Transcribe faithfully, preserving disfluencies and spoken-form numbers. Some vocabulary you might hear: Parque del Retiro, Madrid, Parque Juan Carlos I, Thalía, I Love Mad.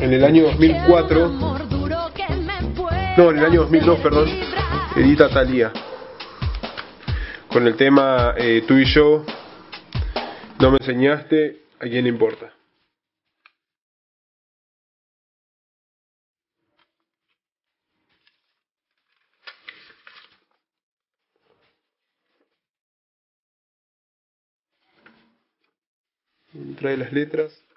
en el año dos mil cuatro, no, en el año dos mil dos, perdón, edita Thalía con el tema eh, Tú y yo, no me enseñaste, ¿a quién le importa? Trae las letras.